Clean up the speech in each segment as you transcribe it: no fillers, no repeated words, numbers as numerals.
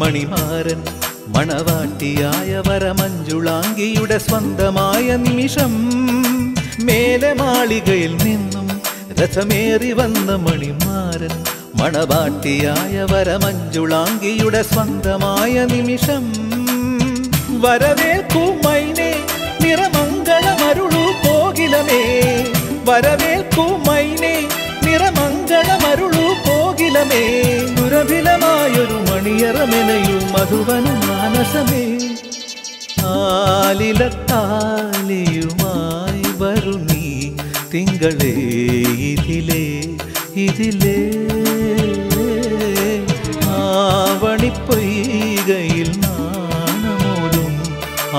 മണിമാരൻ മണവാട്ടിയായ വരമഞ്ജുളാംഗിയുടെ സ്വന്തമായ നിമിഷം. മേലെ മാളികയിൽ നിന്നും രഥമേറി വന്ന മണിമാരൻ മണവാട്ടിയായ വരമഞ്ജുളാംഗിയുടെ സ്വന്തമായ നിമിഷം. വരവേൽക്കൂ മൈനേ നിറമംഗളമരുളൂ കോകിലമേ, വരവേൽക്കൂ മൈനേ നിറമംഗളമരുളൂ കോകിലമേ, ദുരഭിലമായൊരു മണിയറമെനയു മധുവന മാനസമേ. ആലിലത്താലിയുമായി വരും നീ തിങ്കളേ ഇതിലേ ഇതിലേ, ആവണിപ്പൊയ്കയിൽ നാണമോലും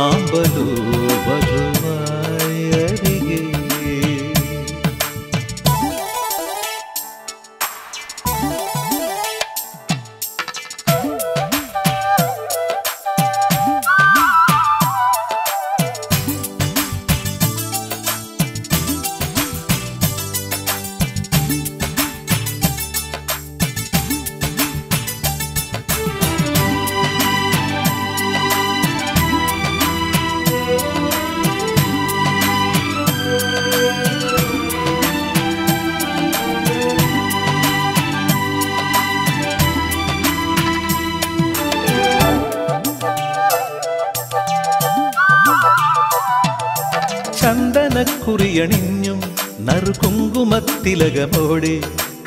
ആമ്പലൂ വധുവായരികെ. ണിഞ്ഞും നറുകുങ്കുമത്തിലകമോടെ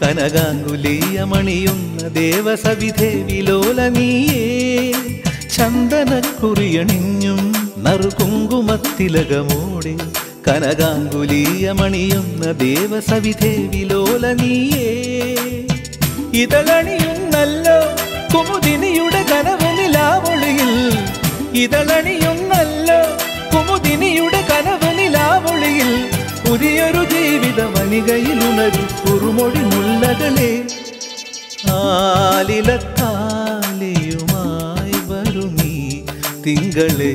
കനകാങ്കുലീയമണിയുന്ന ദേവസവിധേവിലോലനീയേ. ചന്ദനക്കുറിയണിഞ്ഞും നറുകുങ്കുമത്തിലകമോടെ കനകാങ്കുലീയമണിയുന്ന ദേവസവിധേവിലോലനീയേ. ഇതളണിയുന്നല്ലോ കുമുദിനിയുടെ കനവനിലാവൊളിയിൽ, ഇതളണിയുന്നല്ലോ കുമുദിനിയുടെ കനവനിലാവൊളിയിൽ, പുതിയൊരു ജീവിത വനികയിലുണരും കുറുമൊഴി മുല്ലകളെ. ആലിലത്താലിയുമായി വരു നീ തിങ്കളേ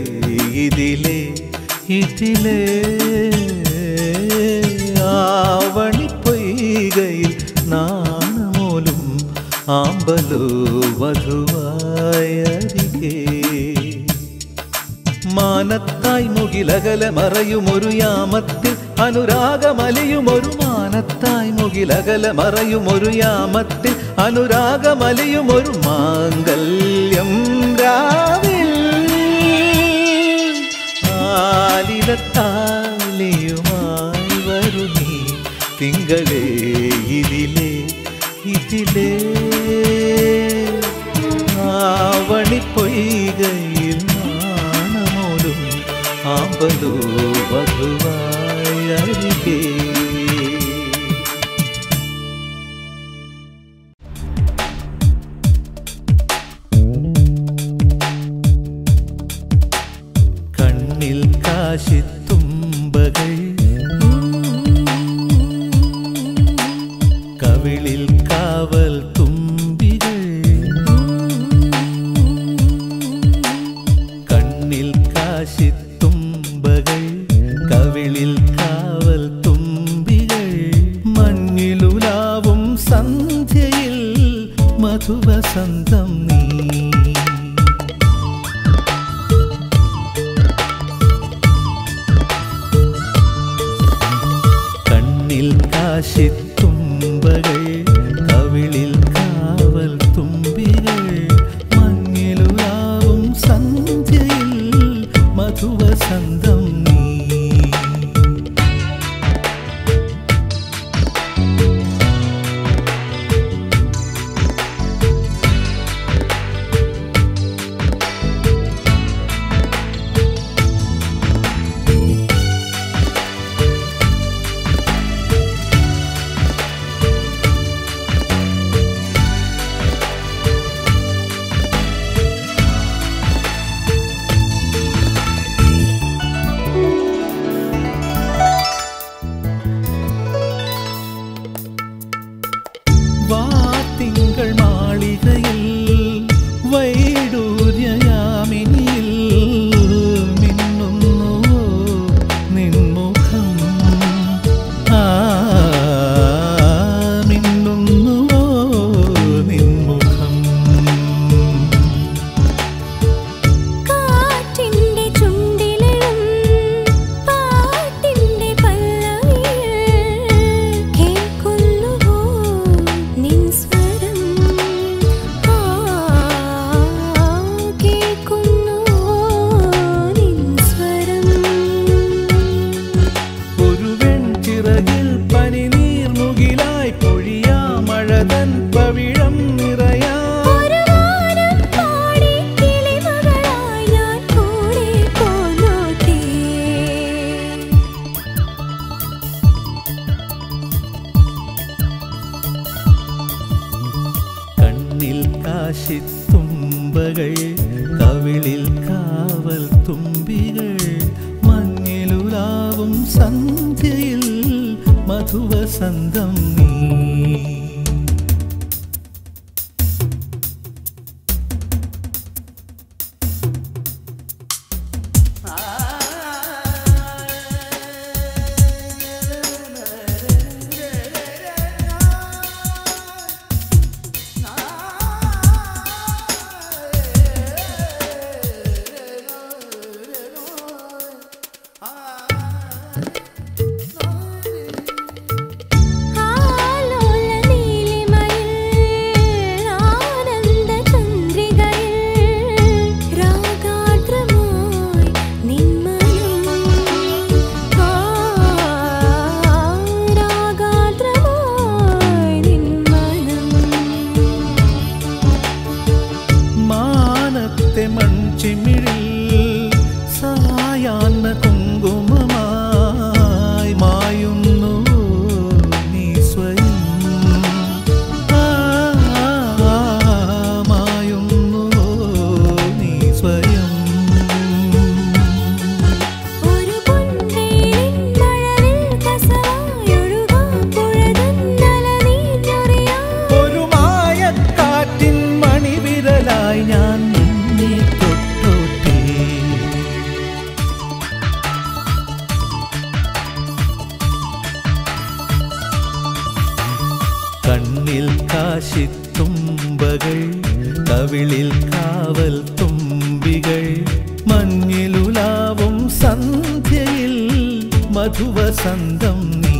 ഇതിലേ ഇതിലേ, ആവണിപ്പൊയ്കയിൽ നാണമോലും ആമ്പലോ വധുവായരികെ. മാനത്തായ് മുകിലകല മറയുമൊരു യാമത്തിൽ അനുരാഗമലിയുമൊരു, മാനത്തായ് മുകിലകല മറയുമൊരു യാമത്തിൽ അനുരാഗമലിയുമൊരു മാംഗല്യം രാവിൽ. ആലിലത്താലിയുമായി വരു നീ തിങ്കളേ ഇതിലേ ഇതിലേ, ആവണിപ്പൊയ്കയിൽ बलो भगवायरिके। കണ്ണിൽ കാശിത്തുമ്പകൾ കവിളിൽ കാവൽ തുമ്പികൾ കണ്ണിൽ കാശിത്തുമ്പകൾ കവിളിൽ കാവൽ തുമ്പികൾ മഞ്ഞിലുലാവും സന്ധ്യയിൽ മധുവസന്തം നീ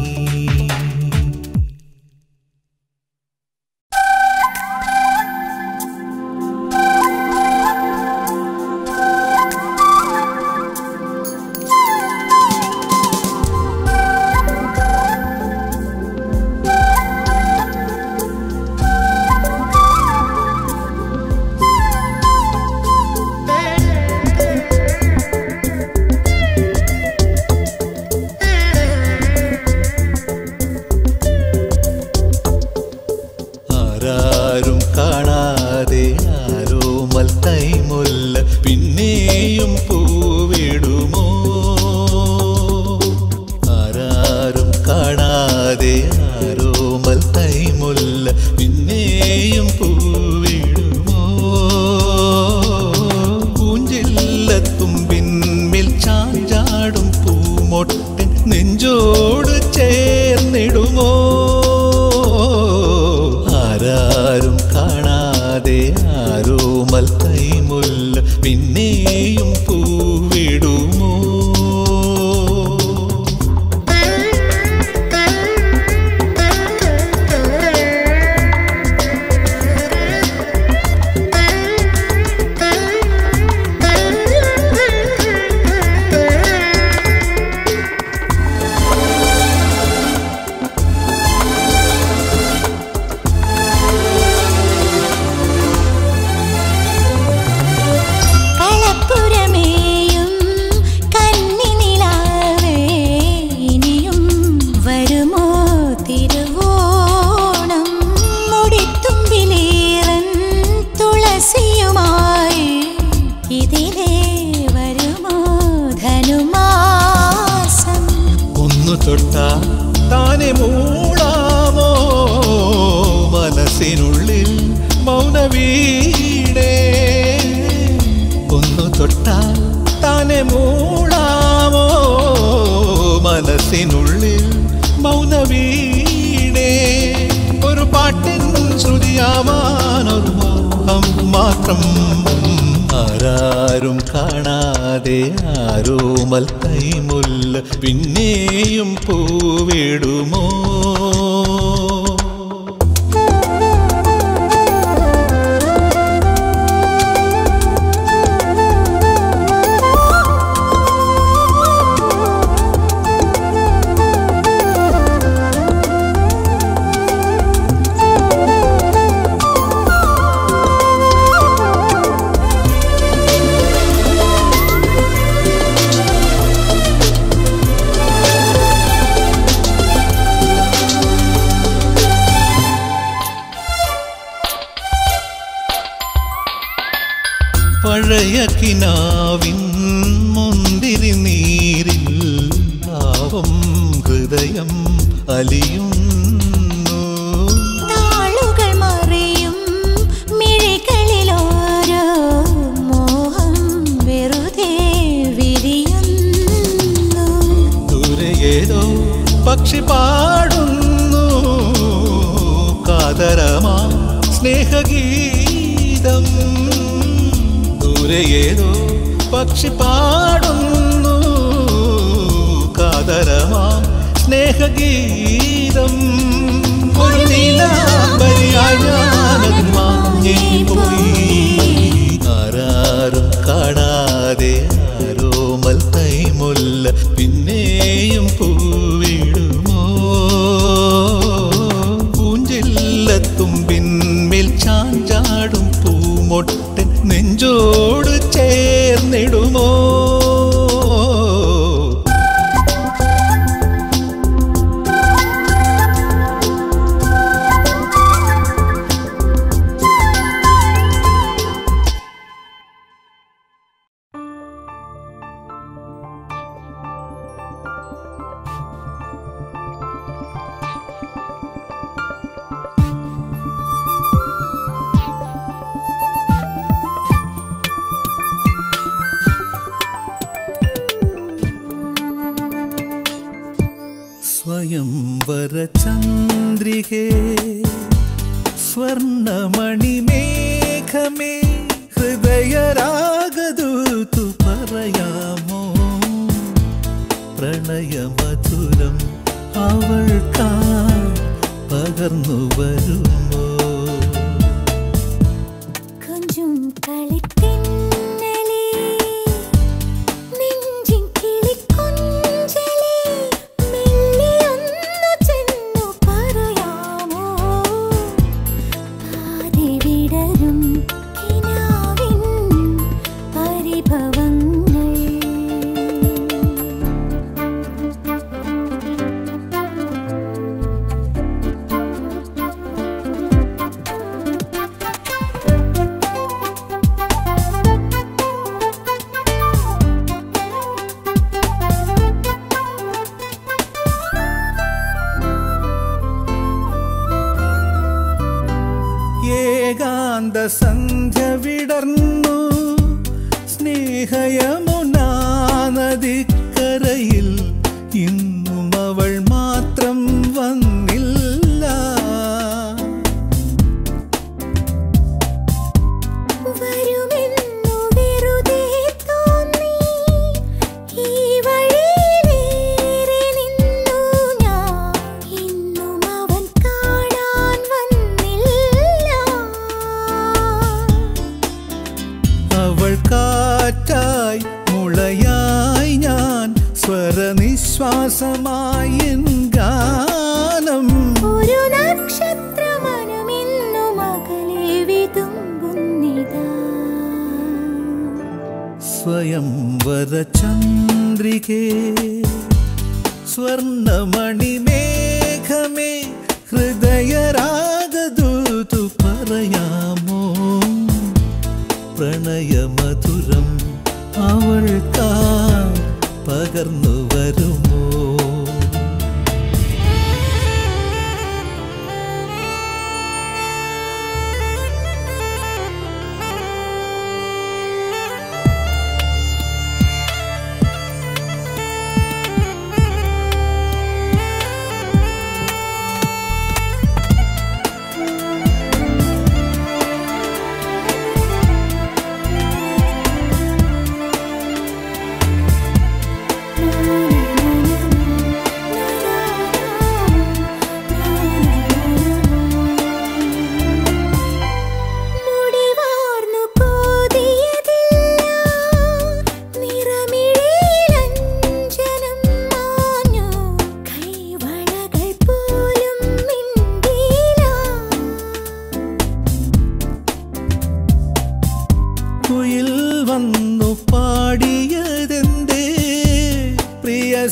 കണ്ണിൽ കാശി ആരാരും കാണാതെ ആരോ മൽത്തൈമുല്ല പിന്നെയും പൂവിടുമോ? ആരാരും കാണാതെ ആരോ മൽത്തൈമുല്ല പിന്നെയും പൂവിടുമോ? പൂഞ്ചില്ലത്തും പിന്നിൽ ചാഞ്ചാടും പൂമൊട്ടൻ നെഞ്ചോട് ചേർന്നിടുമോ? ആരാരും കാണാതെ ആരോ മൽത്തൈമുല്ല പിന്നെയും പൂവിടുമോ? തൊട്ടാ താനെ മൂളാമോ മനസ്സിനുള്ളിൽ മൗനവീടേ? ഒന്നു തൊട്ടാ താനെ മൂളാമോ മനസ്സിനുള്ളിൽ മൗനവീടേ? ഒരു പാട്ടിൻ ശ്രുതിയാവാനൊരു മോഹം മാത്രം. ആരാരും കാണാതെ ആരോ മൽത്തൈമുല്ല പിന്നെയും പൂവിടുമോ? പഴയ കിനാവിൻ മുന്തിരി നീരിൽ പാവം ഹൃദയം അലിയുന്നു. താളുകൾ മറിയും മിഴികളിൽ ഓരോ മോഹം വെറുതെ വിരിയുന്നു. ദൂരെയേതോ പക്ഷി പാടുന്നു കാതരമാ സ്നേഹഗീതം. ദൂരെയേതോ പക്ഷി പാടുന്നു കാതരമാ സ്നേഹഗീതം. ഒരു നീലാംബരിയായി മാഞ്ഞുപോയി. ആരാരും കാണാതെ ആരോ മൽത്തൈമുല്ല പിന്നെയും പൂവിടുമോ? പൂഞ്ചില്ലത്തും പിന്നിൽ ചാഞ്ചാടും പൂമൊട്ടൻ നെഞ്ചോട് ചേർന്നിടുമോ? സ്വയംവരചന്ദ്രികേ സ്വർണമണിമേഘമേ ഹൃദയരാഗദൂതു പറയാമോ? പ്രണയമധുരം അവൾക്കായി പകർന്നു വരുമോ? കുഞ്ഞും ഏകാന്ത സന്ധ്യ വിടർന്നു സ്നേഹയമുനാ നദിക്കരയിൽ ഇന്നും അവൾ മാത്രം വന്നില്ല. വരുമെന്നു വെറുതെ തോന്നി ഈ വഴിയിലേറെ നിന്നു ഞാൻ, ഇന്നും അവൻ കാണാൻ വന്നില്ല. അവൾ കാറ്റായി മുളയായി ഞാൻ സ്വരനിശ്വാസമായി ഗാനം. ഒരു നക്ഷത്രമനം ഇന്നു മകളെ വിതുമ്പുന്നിതാ. സ്വയംവര ചന്ദ്രികേ സ്വർണമണിമേഘമേ ഹൃദയരാഗദൂതു പറയാമോ പ്രണയമധുരം അവൾക്കാ പകർന്നു വരുമോ?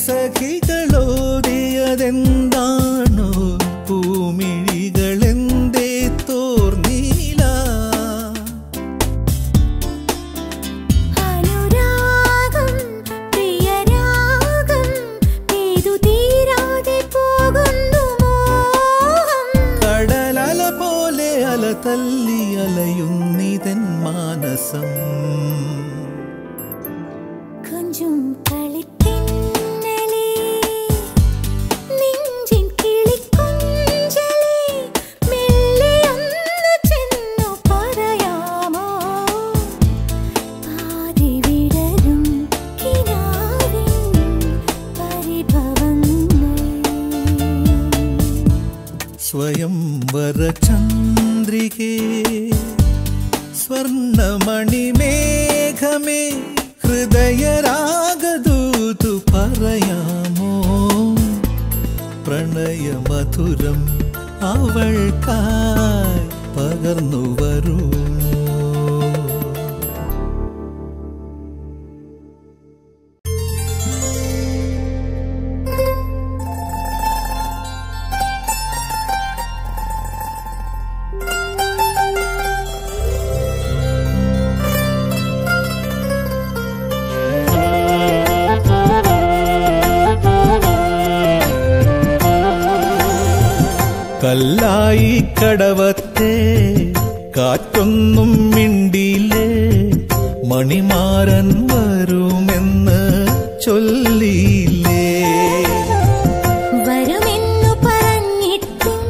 സഖികളോടിയതെന്താണോ ഭൂമിഴികളെന്തേ തോർന്നില്ല? അനുരാഗം പ്രിയരാഗം പെയ്തു തീരാതെ പോകുന്നു മോഹം. കടലല പോലെ അല തല്ലി അലയുന്നിതൻ മാനസം. കൊഞ്ചും സ്വയംവര ചന്ദ്രികേ സ്വർണമണിമേഘമേ ഹൃദയരാഗദൂതു പറയാമോ പ്രണയമധുരം അവൾക്കായി പകർന്നു വരുമോ? കല്ലായി കടവത്തെ കാറ്റൊന്നും മിണ്ടിയില്ലേ, മണിമാരൻ വരുമെന്ന് ചൊല്ലിയില്ലേ? വരുമെന്നു പറഞ്ഞിട്ടും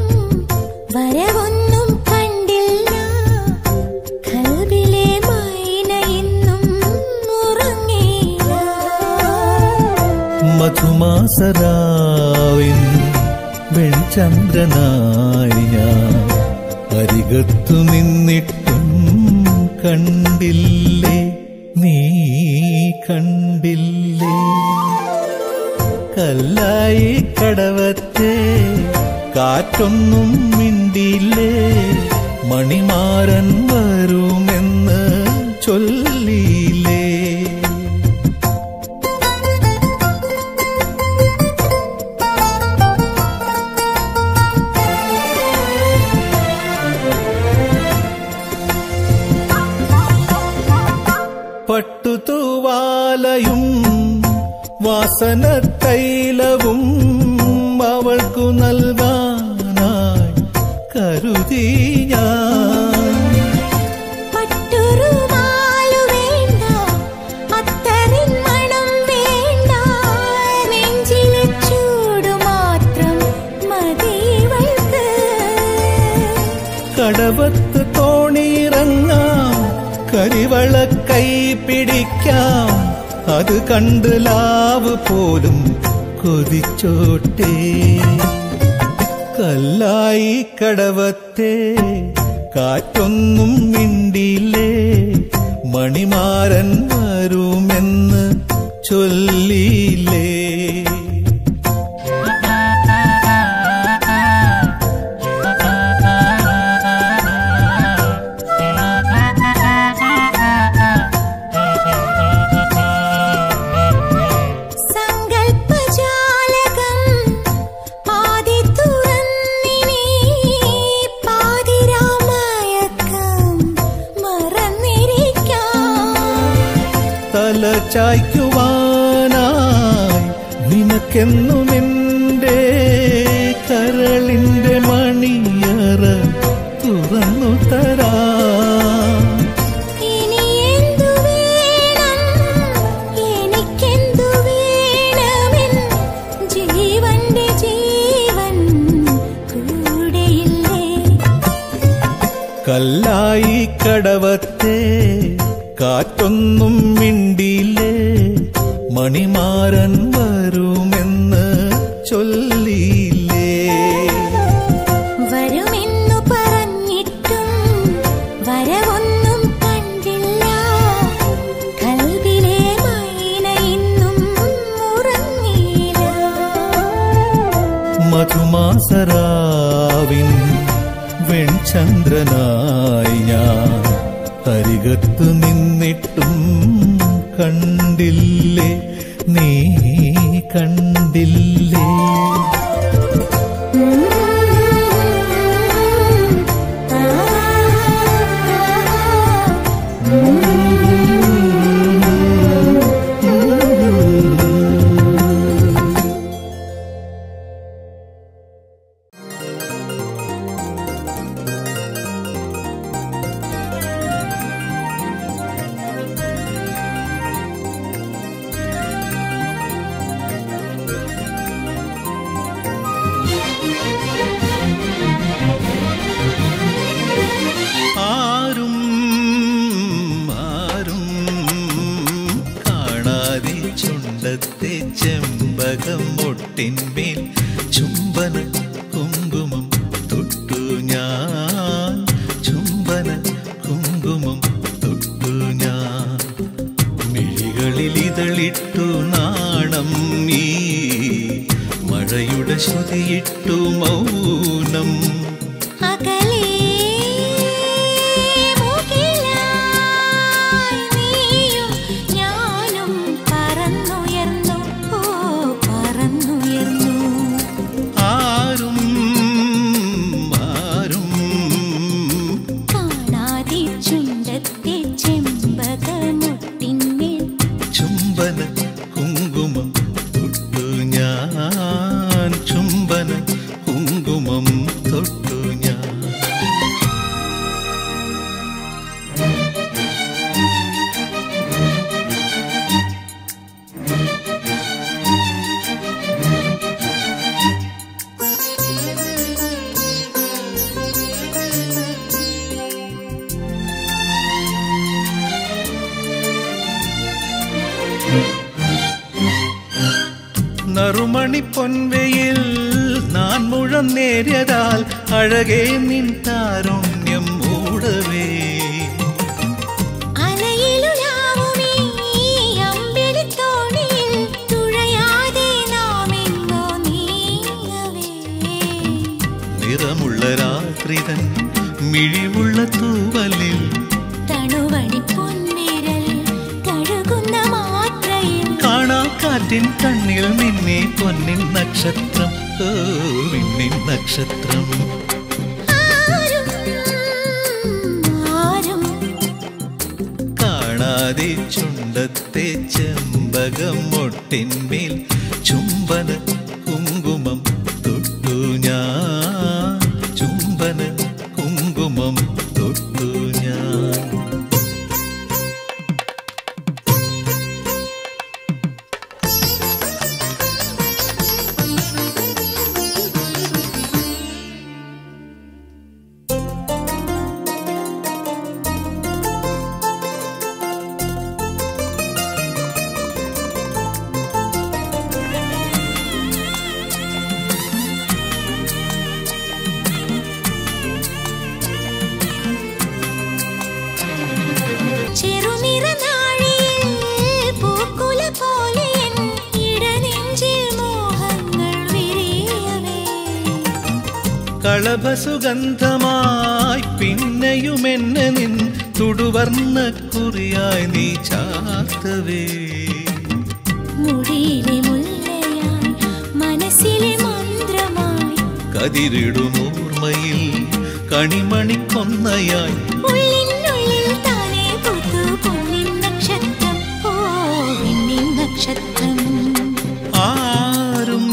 വരവൊന്നും കണ്ടില്ല, കൽവിലെ മൈന ഇന്നും ഉറങ്ങിയില്ല. മധുമാസരാവിൻ വെൺചന്ദ്രനായി ഞാൻ അരികത്തു നിന്നിട്ടും കണ്ടില്ലേ, നീ കണ്ടില്ലേ? കല്ലായി കടവത്തെ കാറ്റൊന്നും മിണ്ടിയില്ലേ, മണിമാരൻ വരുമെന്ന് ചൊല്ലിയില്ലേ? പട്ടുതൂവാലയും വാസനത്തൈലവും അവൾക്കു നൽവാനായി കരുതി ഞാൻ. കരവത്ത് തോണിയിറങ്ങാം, കരിവള കൈ പിടിക്കാം, അത് കണ്ട് ലാവ് പോലും കൊതിച്ചോട്ടെ. കല്ലായി കടവത്തെ കാറ്റൊന്നും മിണ്ടിയില്ലേ, മണിമാരൻ വരുമെന്ന് ചൊല്ലിയില്ലേ. ചായ്ക്കുവാനായി നിനക്കെന്നും എൻ്റെ കരളിൻ്റെ മണിയറ തുറന്നു തരാ. ഇനി എന്തു വേണം, എനിക്കെന്തു വേണം, ജീവന്റെ ജീവൻ കൂടെയില്ലേ. കല്ലായി കടവത്തെ കാറ്റൊന്നും മിണ്ടിയില്ലേ, മണിമാരൻ വരുമെന്ന് ചൊല്ലിയില്ലേ. വരുമെന്നു പറഞ്ഞിട്ടും വരവൊന്നും കണ്ടില്ല, കൽവിലെ മൈന ഇന്നും ഉറങ്ങിയില്ല. മധുമാസരാവിൻ വെൺചന്ദ്രനായി ഞാൻ അരികത്തു നിന്നിട്ടും കണ്ടില്ലേ, നീ കണ്ടില്ലേ. അഴകേ നിൻ താരുണ്യം മൂടവേ, അലയിലുലാവുമീ അമ്പിളിത്തോണിയിൽ തുഴയാതെ നാമെങ്ങോ നീങ്ങവേ. നിറമുള്ള രാത്രിതൻ മിഴിവുള്ള തൂവലിൽ തണുവണി പൊന്നിരൽ കഴുകുന്ന മാത്രയിൽ കാണാക്കാറ്റിൻ കണ്ണിൽ നിന്നെ പൊന്നിൻ നക്ഷത്രം, മിന്നിൻ നക്ഷത്രം. ചുണ്ടത്തെ ചെമ്പകമൊട്ടിന്മേൽ ചുംബന കുങ്കുമം തൊട്ടു ഞാൻ, ചുംബന കുങ്കുമം തൊട്ടു ഞാൻ. കളഭ സുഗന്ധമായി പിന്നെയുമെന്നെ നിൻ തുടുവർണ്ണക്കുറിയായി നീ ചാർത്തവേ മുടിയിലെ മുല്ലയായി മനസ്സിലെ മന്ത്രമായി കതിരിടുമോർമയിൽ കണിമണിക്കൊന്നയായി ഉള്ളിനുള്ളിൽ താനേ പൂത്തു പൊന്നിൻ നക്ഷത്രം ഓ നിൻ നക്ഷത്രം ആരോടും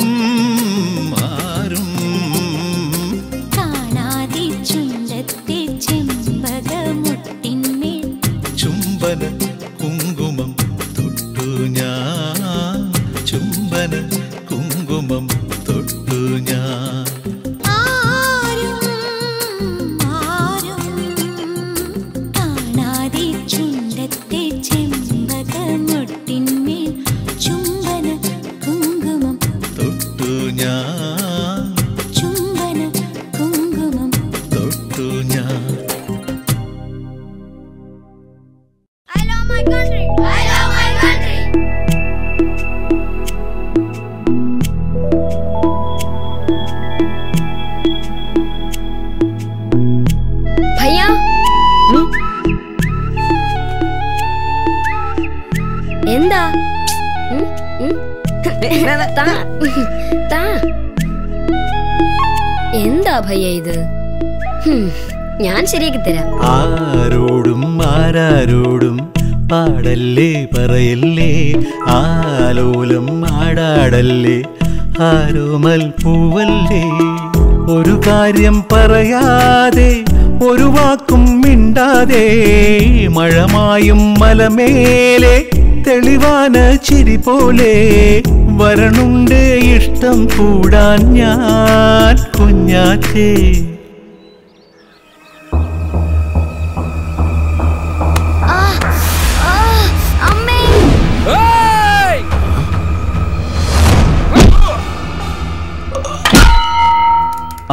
ആരാരോടും പാടല്ലേ പറയല്ലേ ആലോലം ആടാടല്ലേ ആരോമൽ പൂവല്ലേ ഒരു കാര്യം പറയാതെ ഒരു വാക്കും മിണ്ടാതെ മഴമായും മലമേലെ തെളിവാന ചിരി പോലെ വരണുണ്ട് ഇഷ്ടം കൂടാൻ ഞാൻ കുഞ്ഞാറ്റേ.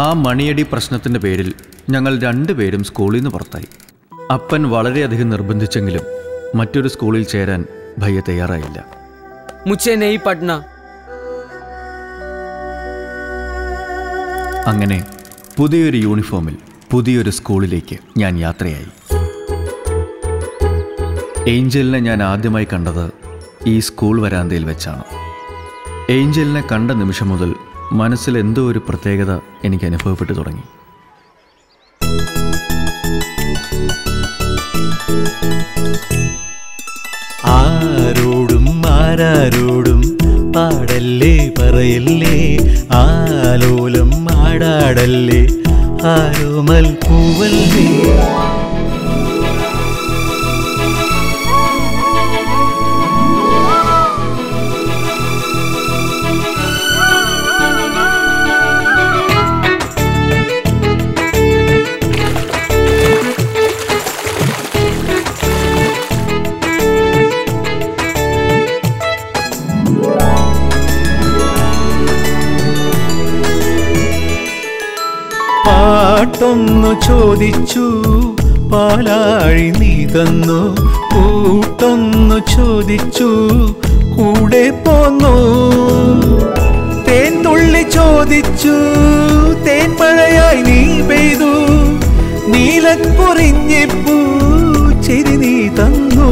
ആ മണിയടി പ്രശ്നത്തിൻ്റെ പേരിൽ ഞങ്ങൾ രണ്ടുപേരും സ്കൂളിൽ നിന്ന് പുറത്തായി. അപ്പൻ വളരെയധികം നിർബന്ധിച്ചെങ്കിലും മറ്റൊരു സ്കൂളിൽ ചേരാൻ ഭയ്യ തയ്യാറായില്ല. അങ്ങനെ പുതിയൊരു യൂണിഫോമിൽ പുതിയൊരു സ്കൂളിലേക്ക് ഞാൻ യാത്രയായി. ഏഞ്ചലിനെ ഞാൻ ആദ്യമായി കണ്ടത് ഈ സ്കൂൾ വരാന്തയിൽ വെച്ചാണ്. ഏഞ്ചലിനെ കണ്ട നിമിഷം മുതൽ മനസ്സിൽ എന്തോ ഒരു പ്രത്യേകത എനിക്ക് അനുഭവപ്പെട്ടു തുടങ്ങി. ആരോടും ആരാരോടും പാടല്ലേ പറയല്ലേ ആലോലം ആടാടല്ലേ ആരോമൽ പൂവല്ലേ ൊന്നു ചോദിച്ചു പാലാഴി നീ തന്നു കൂട്ടൊന്നു ചോദിച്ചു കൂടെ പോന്നു തേൻതുള്ളി ചോദിച്ചു തേൻമഴയായി നീ പെയ്തു നീലക്കുറിഞ്ഞിപ്പൂ ചിരി നീ തന്നു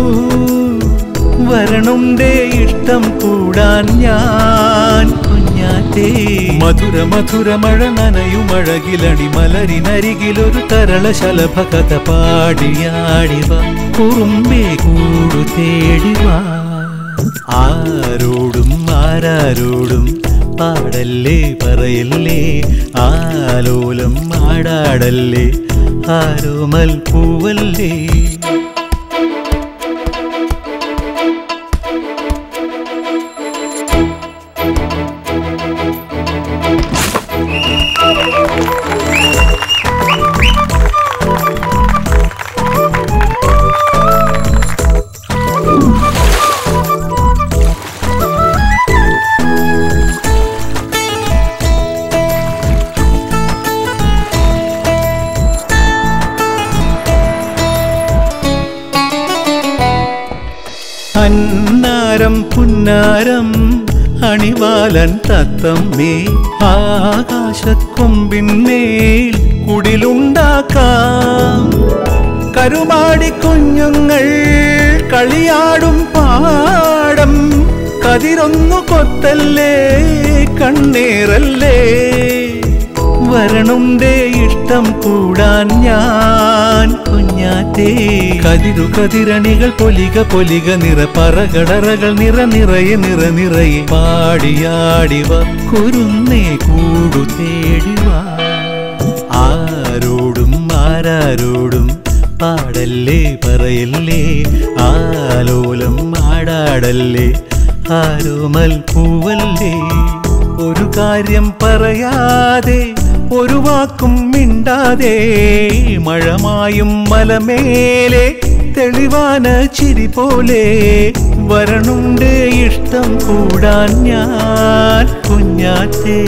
വരണുണ്ടേ ഇഷ്ടം കൂടാൻ ഞാൻ കുഞ്ഞാറ്റേ. മധുര മധുര മഴ നനയും അഴകിലടി മലരിനരികിലൊരു തരള ശലഭ കഥ പാടിയാടിവ കുറുമ്പേ കൂടു തേടിവ. ആരോടും ആരാരോടും പാടല്ലേ പറയല്ലേ ആലോലം ആടാടല്ലേ ആരോമൽ പൂവല്ലേ അണിവാലൻ തത്തമ്മേ ആകാശക്കൊമ്പിന്മേൽ കുടിലുണ്ടാക്കാം. കരുമാടി കുഞ്ഞുങ്ങൾ കളിയാടും പാടം കതിരൊന്നു കൊത്തല്ലേ കണ്ണീരല്ലേ. വരണുണ്ടേ ഇഷ്ടം കൂടാൻ ഞാൻ കുഞ്ഞാറ്റേ. കതിരു കതിരണികൾ പൊലിക പൊലിക നിറ പറകടറകൾ നിറ നിറയെ നിറ നിറയെ പാടിയാടിവ കുരുന്നേ കൂടു തേടിവ. ആരോടും ആരാരോടും പാടല്ലേ പറയല്ലേ ആലോലം ആടാടല്ലേ ആരോമൽ പൂവല്ലേ. ഒരു കാര്യം പറയാതെ ഒരു വാക്കും മിണ്ടാതെ മഴമായും മലമേലെ തെളിവാന ചിരി പോലെ വരണുണ്ട് ഇഷ്ടം കൂടാൻ ഞാൻ കുഞ്ഞാറ്റേ.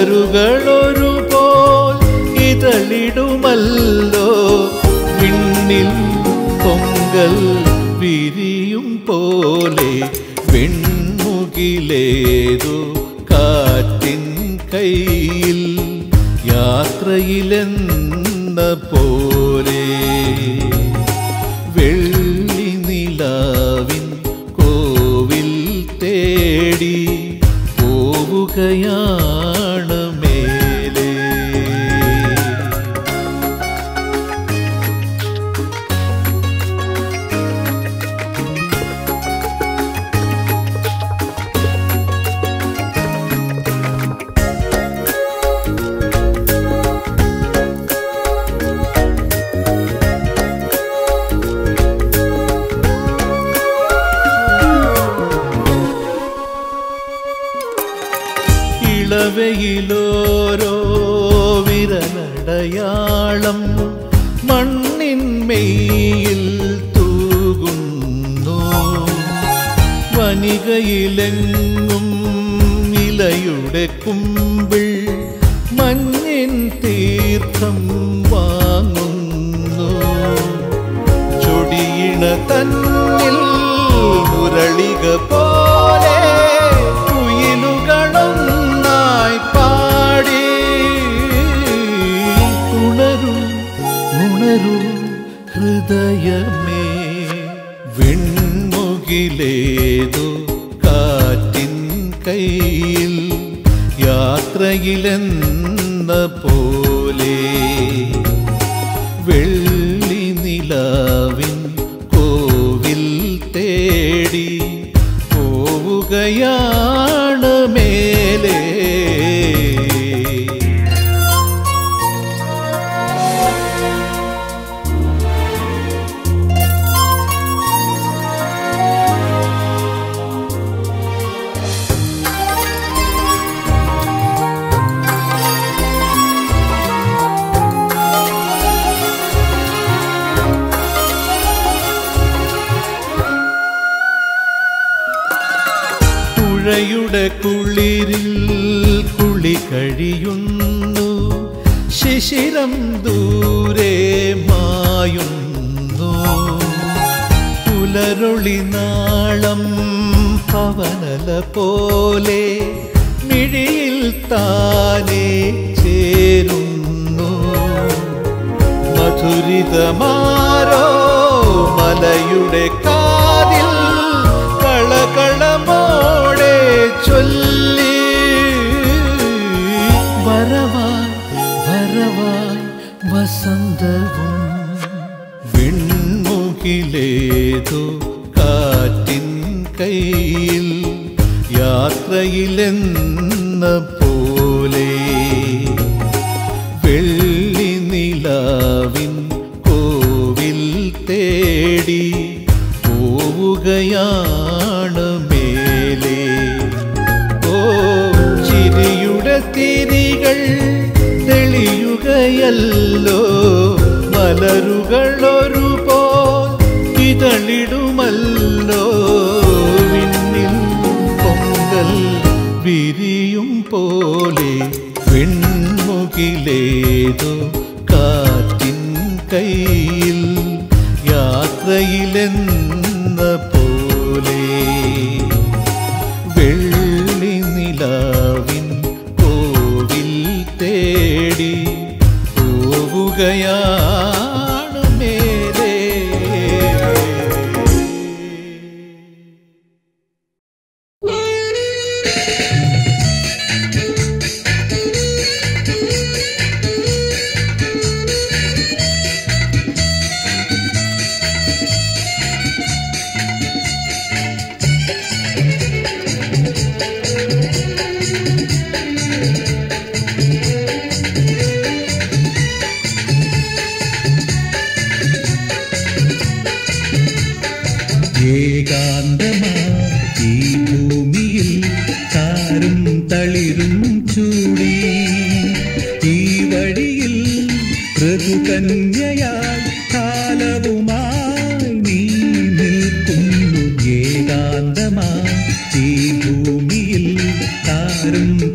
കരുകളൊരുപോൽ ഇതളിടുമല്ലോ വിണ്ണിൽ പൊങ്കൽ വിരിയും പോലെ വെൺമുകിലേതോ കാറ്റിൻ കൈയിൽ യാത്രയിലെന്ന പോലെ വെള്ളി നിലാവിൻ കോവിൽ തേടി പോവുകയാണ് മേലെ. ഇളവയിലോരോ വിരലടയാളം മണ്ണിൻ മേയിൽ തൂകുന്നു, വനികയിലെങ്ങും ഇലയുടെ കുമ്പിൾ മഞ്ഞിൻ തീർത്ഥം വാങ്ങുന്നു. ചൊടിയിണ തന്നിൽ മുരളിക പോലെ ഹൃദയമേ വെൺമുകിലേതോ കാറ്റിൻ കൈയിൽ യാത്രയിലെന്ന പോലെ വെള്ളി നിലാവിൻ കോവിൽ തേടി പോവുകയാണ് മേലെ. യുടെ കുളിരിൽ കുളി കഴിയുന്നു, ശിശിരം ദൂരെ മായുന്നു, പുലരൊളി നാളം പവനല പോലെ മിഴിയിൽ താനെ ചേരുന്നു. മധുരിതമാരോ മലയുടെ കാതിൽ കളകളമോടെ ചൊല്ലി വരവായി വരവായി വസന്തവും വെൺമുകിലേതോ കാറ്റിൻ കൈയിൽ യാത്രയിലെന്ന പോലെ വെള്ളി നിലാവിൻ കോവിൽ തേടി പോവുകയാണ് മേലെ. ഓ ചിരിയുടെ തിരികൾ തെളിയുകയല്ലോ, മലരുകളൊരുപോൽ ഇതളിടുമല്ലോ വിണ്ണിൽ പൊങ്കൽ വിരിയും പോലെ വെൺമുകിലേതോ കാറ്റിൻ കൈയിൽ യാത്രയിലെന്ന പോലെ വെള്ളി നിലാവിൻ കോവിൽ തേടി പോവുകയാണ് മേലെ. ും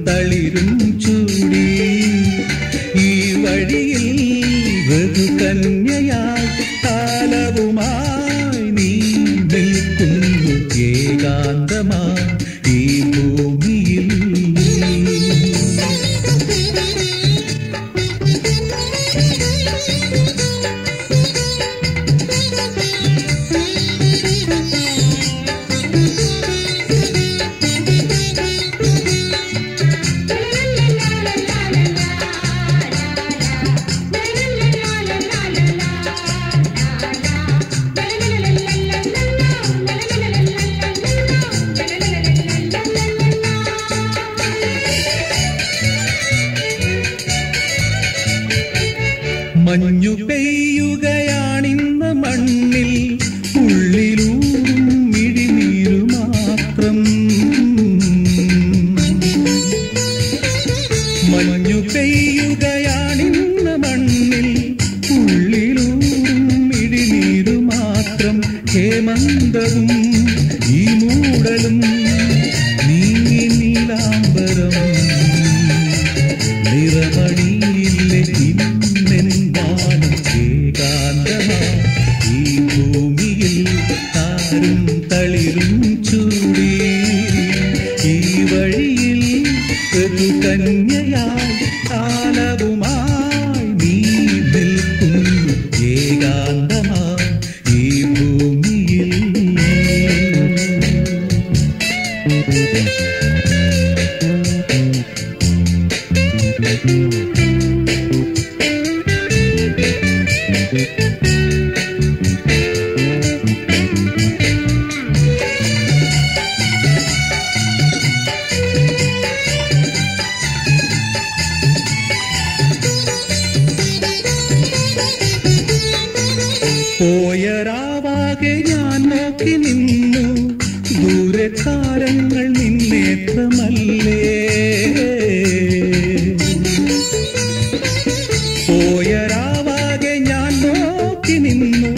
തളിരും ചൂ കന്യയായി കാലവുമായി നീ നിൽക്കുന്നു ഏകാന്തമായി ഈ ഭൂമിയിൽ. മഞ്ഞു പെയ്യുകയാണിന്ന് മണ്ണിൽ ഉള്ളിലൂറും മിഴിനീരു മാത്രം. മഞ്ഞു പെയ്യുകയാണിന്ന് മണ്ണിൽ ഉള്ളിലൂറും മിഴിനീരു മാത്രം. ഹേമന്തവും ഈ മൂടലും നീങ്ങി നീലാംബരം നിറമണിയിലെ തളിരും ചൂടി ഈ വഴിയിൽ ഒരു കന്യയായി കാലവുമായി നീ നിൽക്കുന്നു ഏകാന്തമായി ഈ ഭൂമിയിൽ. പോയരാവാകെ ഞാൻ നോക്കി നിന്നു ദൂരെ താരങ്ങൾ നിന്നേത്രമല്ലേ. പോയരാവാകെ ഞാൻ നോക്കി നിന്നു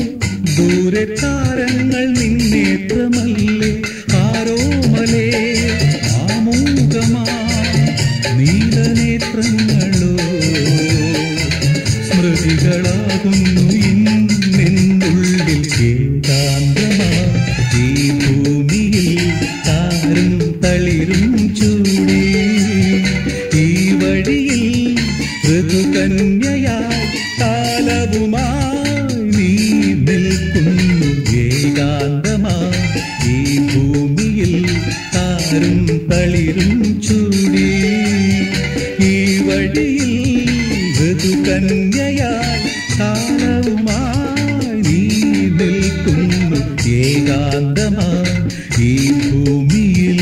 ദൂരെ താരങ്ങൾ നിന്നേത്രമല്ലേ. ആരോമലേ ആമോദമാ നീലനേത്രങ്ങളോ സ്മൃതികളാകുന്നു തളിരും ചൂടി ഈ വഴിയിൽ ഋതുകന്യയായി കാലവുമായി നീ നിൽക്കുന്നു ഏകാന്തമായി ഈ ഭൂമിയിൽ. താരും തളിരും ചൂടി ഈ വഴിയിൽ ഋതുകന്യയായി കാലവുമായി നീ നിൽക്കുന്നു ഏകാന്തമായി ഈ ഭൂമിയിൽ.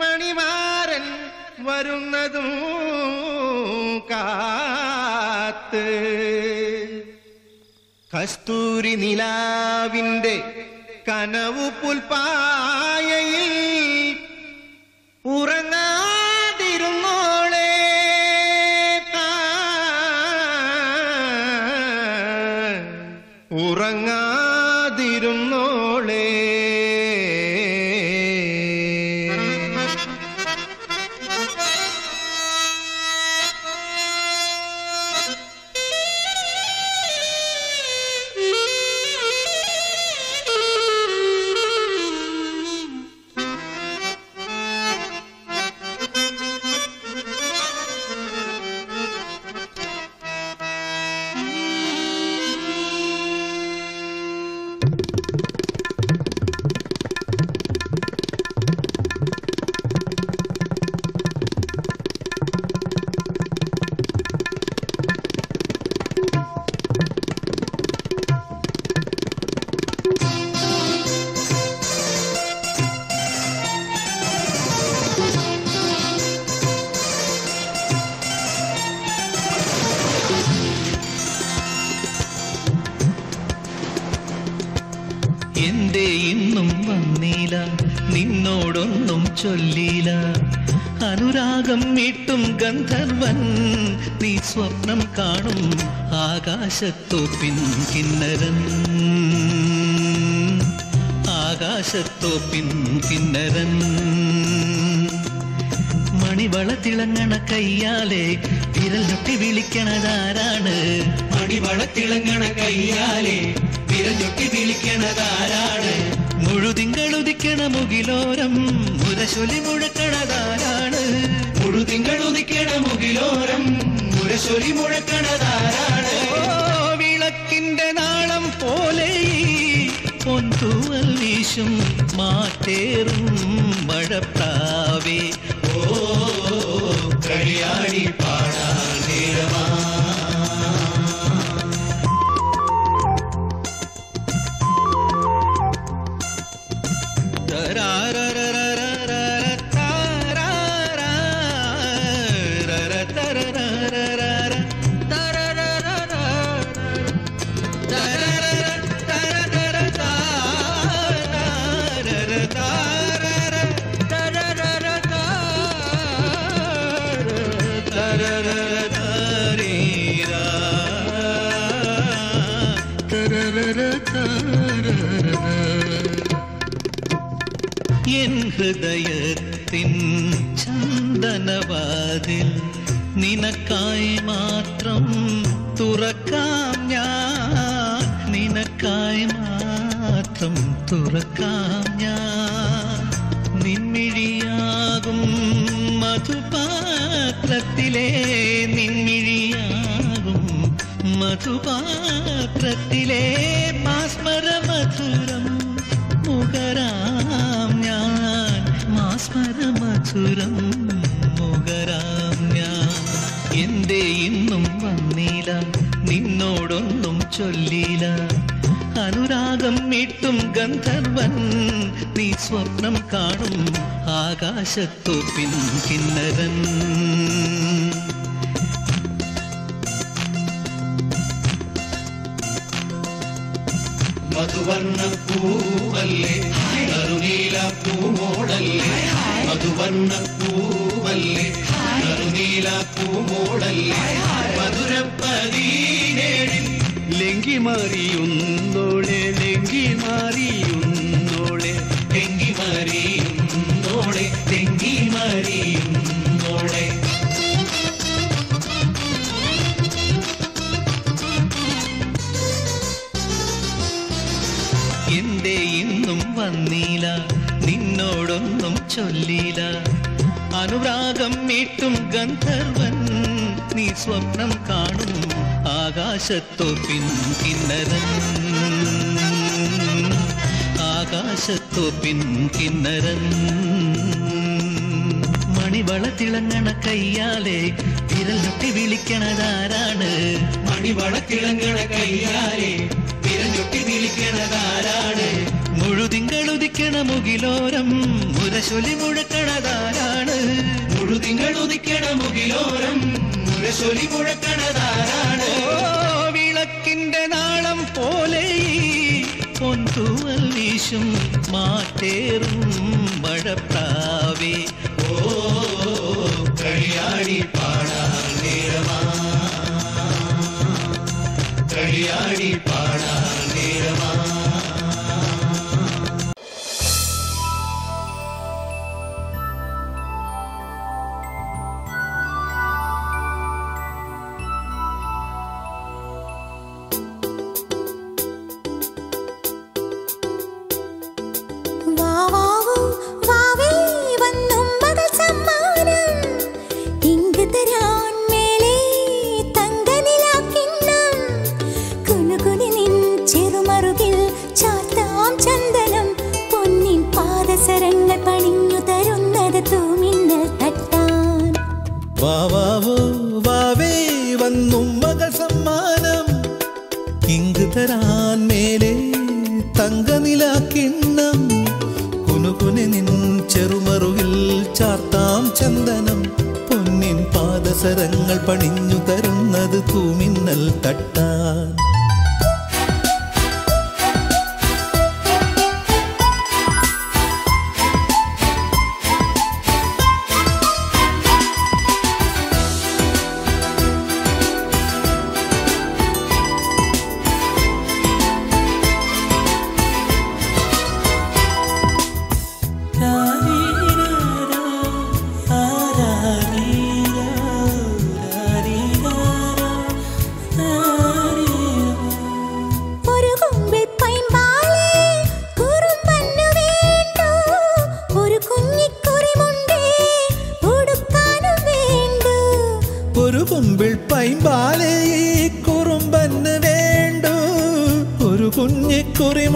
മണിമാരൻ വരുന്നതും കാത്ത് കസ്തൂരി നിലാവിന്റെ കനവു പുൽപ്പായയിൽ ഉറങ്ങാതിരുന്നോളെ ഉറങ്ങാതിരുന്നോളെ. എന്തേ ഇന്നും വന്നില്ല നിന്നോടൊന്നും ചൊല്ലില്ല അനുരാഗം മീട്ടും ഗന്ധർവൻ നീ സ്വപ്നം കാണും ആകാശത്തു പിൻകിന്നരൻ ആകാശത്തു പിൻകിന്നരൻ മണിവള തിളങ്ങണ കയ്യാലെ വിരൽ തൊട്ടി വിളിക്കണതാരാണ് മണിവള തിളങ്ങണ കയ്യാലെ വിരൽ തൊട്ടി വിളിക്കണതാരാണ് മുഴുതിങ്കളുദിക്കണ മുകിലോരം മുരശൊലി മുഴക്കണതാരാണ് മുഴുതിങ്കളുദിക്കണ മുകിലോരം മുരശൊലി മുഴക്കണതാരാണ് വിളക്കിന്റെ നാളം പോലെ പൊൻതൂവൽ വീശും മാറ്റേറും മഴപ്രാവേ ഓ കളിയാടി പാടാൻ നേരമാ ഹൃദയത്തിൻ ചന്ദനവാതിൽ നിനക്കായി മാത്രം തുറക്കാം ഞാൻ നിനക്കായി മാത്രം തുറക്കാം ഞാൻ നിൻമിഴിയാകും മധുപാത്രത്തിലെ നിൻമിഴിയാകും മധുപാത്രത്തിലെ മാസ്മര മധുരം മുഖരാം ഞാൻ മാസ്മര മധുരം മുഖരാം ഞാൻ എന്തേ ഇന്നും വന്നില്ല നിന്നോടൊന്നും ചൊല്ലില്ല അനുരാഗം മീട്ടും ഗന്ധർവൻ നീ സ്വപ്നം കാണും ആകാശത്തു പിൻകിന്നരൻ മധുവർണ്ണ പൂവല്ലേ കറുനീല പൂമോടല്ലേ മധുവർണ്ണ പൂവല്ലേ കറുനീല പൂമോടല്ലേ മധുരപ്പതിനേഴിൽ ലെങ്കി മാറിയുന്നോളെ ലെങ്കി മാറിയുന്നോളെ ലെങ്കി മാറിയുന്നോളെ ലെങ്കി മാറിയുന്നോളെ എന്തേ ഇന്നും വന്നില്ല നിന്നോടൊന്നും ചൊല്ലില്ല അനുരാഗം മീട്ടും ഗന്ധർവൻ നീ സ്വപ്നം കാണും ആകാശത്തു പിൻകിന്നരൻ ആകാശത്തു പിൻകിന്നരൻ മണിവള തിളങ്ങണ കയ്യാലെ വിരൽ തൊട്ടി വിളിക്കണതാരാണ് മണിവള തിളങ്ങണ കയ്യാലെ ാണ് മുഴുതിങ്കളുദിക്കണ മുകിലോരം മുരശൊലി മുഴക്കണതാരാണ് മുഴുതിങ്കളുദിക്കണ മുകിലോരം മുരശൊലി മുഴക്കണതാരാണ് വിളക്കിന്റെ നാളം പോലെ പൊൻതൂവൽ വീശും മാറ്റേറും മഴപ്രാവേ ഓ കളിയാടി പാടാൻ നേരമാ കളിയാടി പാടാൻ നേരമാ.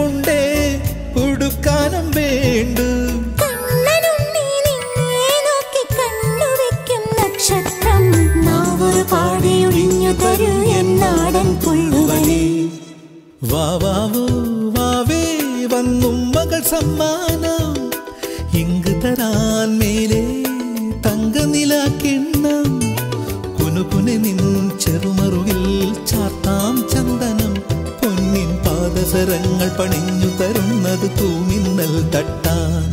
കണ്ണനുണ്ടേ ഉടുക്കാനം വേണ്ടു കണ്ണനുണ്ടേ നിന്നെ നോക്കി കണ്ണു വെക്കും നക്ഷത്രം നാവൊരു പാടി ഒഴിഞ്ഞു തരൂ എന്നാടൻ പുള്ളുവനേ വാവാവോ വാവേ വന്നും മകൾ സമ്മാനം ഇങ്ങു തരാൻ മേലേ തങ്ക നിലാക്കിണ്ണം കുനുകുനെ നിൻ ചെറുമറുകിൽ ചാർത്താം ചന്ദനം പൊന്നിൻ പാദസരങ്ങൾ പണിഞ്ഞു തരുന്നത് തൂമിന്നൽ തട്ടാൻ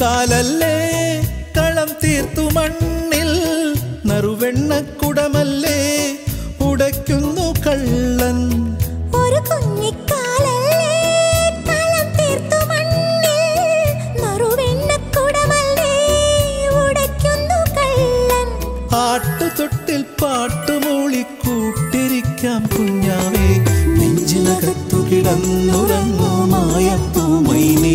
കാലല്ലേ കളം തീർത്തു മണ്ണിൽ നറുവെണ്ണക്കുടമല്ലേ ഉടയ്ക്കുന്നു കള്ളൻ ഒരു കുഞ്ഞിക്കാലല്ലേ കളം തീർത്തു മണ്ണിൽ നറുവെണ്ണക്കുടമല്ലേ ഉടയ്ക്കുന്നു കള്ളൻ ആട്ടുതൊട്ടിൽ പാട്ടുമൂളി കൂട്ടിരിക്കാം കുഞ്ഞാവേ നെഞ്ചിനകത്തു കിടന്നുറങ്ങുമായപ്പൂ മൈനേ